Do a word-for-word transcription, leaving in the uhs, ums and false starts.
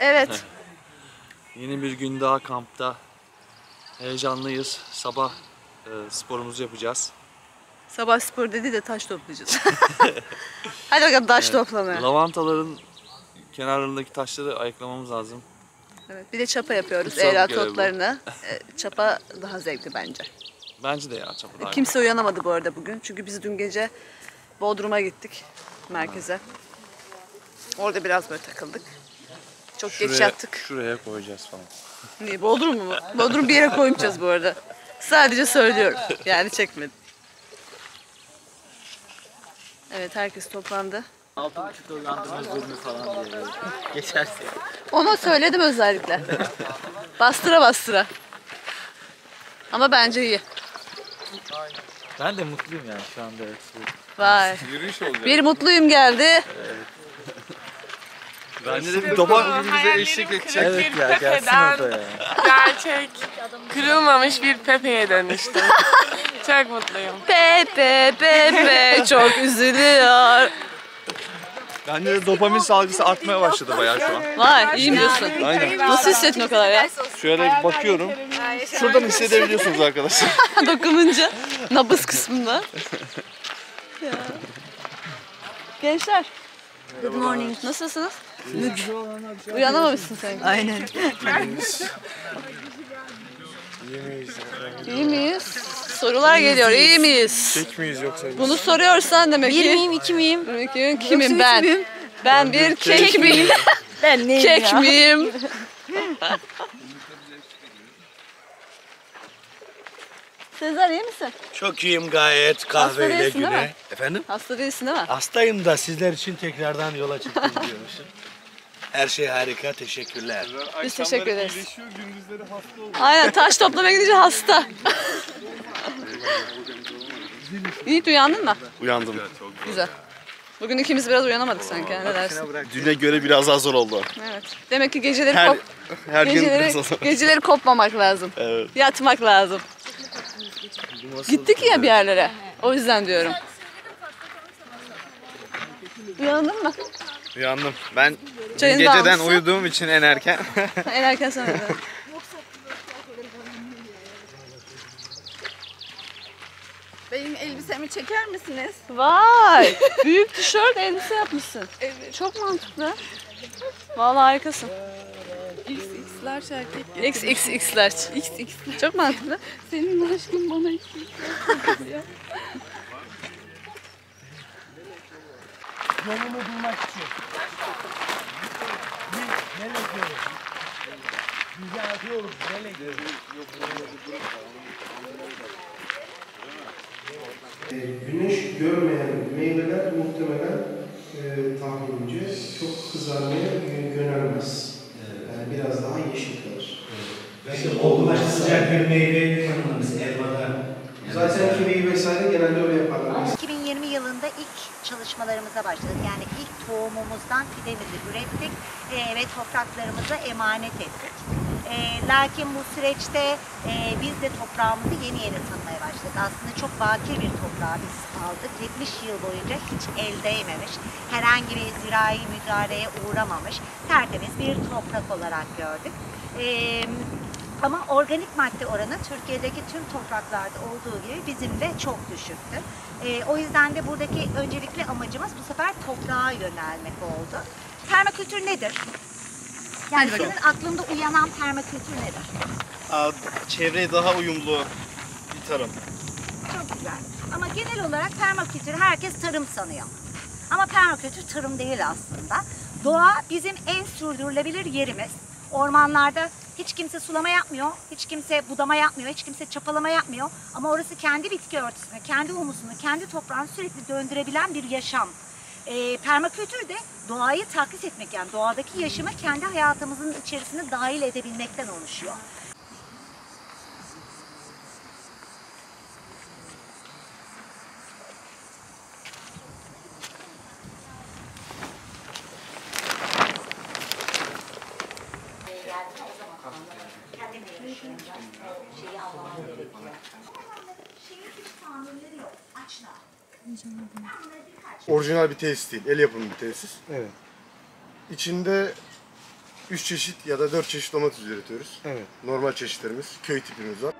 Evet. Yeni bir gün daha kampta. Heyecanlıyız. Sabah e, sporumuzu yapacağız. Sabah spor dedi de taş toplayacağız. Hadi bakalım taş evet, toplamaya. Lavantaların kenarındaki taşları ayıklamamız lazım. Evet, bir de çapa yapıyoruz, eğrat otlarını. E, çapa daha zevkli bence. Bence de ya, çapa daha. Kimse uyanamadı bu arada bugün. Çünkü biz dün gece Bodrum'a gittik, merkeze. Evet. Orada biraz böyle takıldık. Çok şuraya, geç yattık. Şuraya koyacağız falan. Niye? Bodrum mu? Bodrum bir yere koymayacağız bu arada. Sadece söylüyorum. Yani çekmedim. Evet, herkes toplandı. altı buçuk dolandırma zulmü falan diye. Geçerse. Ona söyledim özellikle. Bastıra bastıra. Ama bence iyi. Ben de mutluyum yani şu anda. Vay. Yürüyüş olacak. Bir mutluyum geldi. Evet. Bence de bir doba birbirimize eşlik edecek. Evet ya, gelsin orada ya. Gerçek, kırılmamış bir Pepe'ye dönüştüm. Çok mutluyum. Pepe, Pepe çok üzülüyor. Bence de dopamin salgısı artmaya başladı bayağı şu an. Vay, iyi diyorsun. Aynen. Nasıl hissettin o kadar ya? Şöyle bakıyorum, şuradan hissedebiliyorsunuz arkadaşlar. Dokununca, nabız kısmında. Ya. Gençler, good morning. Nasılsınız? Uyanamamışsın sen. Aynen. İyi miyiz? İyi miyiz? Sorular geliyor. İyi miyiz? Tek miyiz yoksa? Bunu soruyorsan demek ki. Bir miyim, iki miyim? Kimim ben? Ben, ben bir kek miyim? Ben neyim ya? Kek miyim? Sezer, iyi misin? Çok iyiyim gayet, kahveyle güne. Efendim? Hasta değilsin değil mi? Hastayım da sizler için tekrardan yola çıktım diyormuşum. Her şey harika, teşekkürler. Biz teşekkür ederiz. Gündüzleri hasta oluyor. Aynen, taş toplamaya gidince hasta. Yiğit, uyandın mı? Uyandım. Güzel. Bugün ikimiz biraz uyanamadık sanki, ne dersin? Düne göre biraz daha zor oldu. Evet. Demek ki geceleri her, kop... Her geceleri, geceleri kopmamak lazım. Evet. Yatmak lazım. Gittik ya bir yerlere, o yüzden diyorum. Uyandın mı? Uyandım. Ben çayını geceden uyuduğum için en erken. En erken sana da. Benim elbisemi çeker misiniz? Vay! Büyük tişört elbise yapmışsın. Evet. Çok mantıklı. Vallahi harikasın. X X large erkek getirdim. X X X large. X X large. Çok mantıklı. Senin aşkın bana X X large ya. Yolunu bulmak için. Biz ne bekliyoruz? Bizi atıyoruz, ne bekliyoruz? Güneş görmeyen meyveler muhtemelen e, tahminimce çok kızarmaya yönelmez. Biraz daha yeşil kalır. Evet. İşte olgunlaştı sıcak bir meyve tanımlamış elmadan. Zaten kivi vesaire genelde öyle yaparlar. iki bin yirmi yılında ilk çalışmalarımıza başladık. Yani ilk tohumumuzdan fidemizi ürettik ve topraklarımıza emanet ettik. E, lakin bu süreçte e, biz de toprağımızı yeni yeni tanımaya başladık. Aslında çok bakir bir toprağı biz aldık. yetmiş yıl boyunca hiç el değmemiş, herhangi bir zirai müdahaleye uğramamış, tertemiz bir toprak olarak gördük. E, ama organik madde oranı Türkiye'deki tüm topraklarda olduğu gibi bizim de çok düşüktü. E, o yüzden de buradaki öncelikli amacımız bu sefer toprağa yönelmek oldu. Permakültür nedir? Yani senin aklında uyanan permakültür nedir? Aa, çevreye daha uyumlu bir tarım. Çok güzel. Ama genel olarak permakültür herkes tarım sanıyor. Ama permakültür tarım değil aslında. Doğa bizim en sürdürülebilir yerimiz. Ormanlarda hiç kimse sulama yapmıyor, hiç kimse budama yapmıyor, hiç kimse çapalama yapmıyor. Ama orası kendi bitki örtüsünü, kendi humusunu, kendi toprağını sürekli döndürebilen bir yaşam. E, permakültür de doğayı taklit etmek, yani doğadaki yaşamı kendi hayatımızın içerisine dahil edebilmekten oluşuyor. Orijinal bir tesis değil, el yapımı bir tesis. Evet. İçinde üç çeşit ya da dört çeşit domates üretiyoruz. Evet. Normal çeşitlerimiz, köy tipimiz var.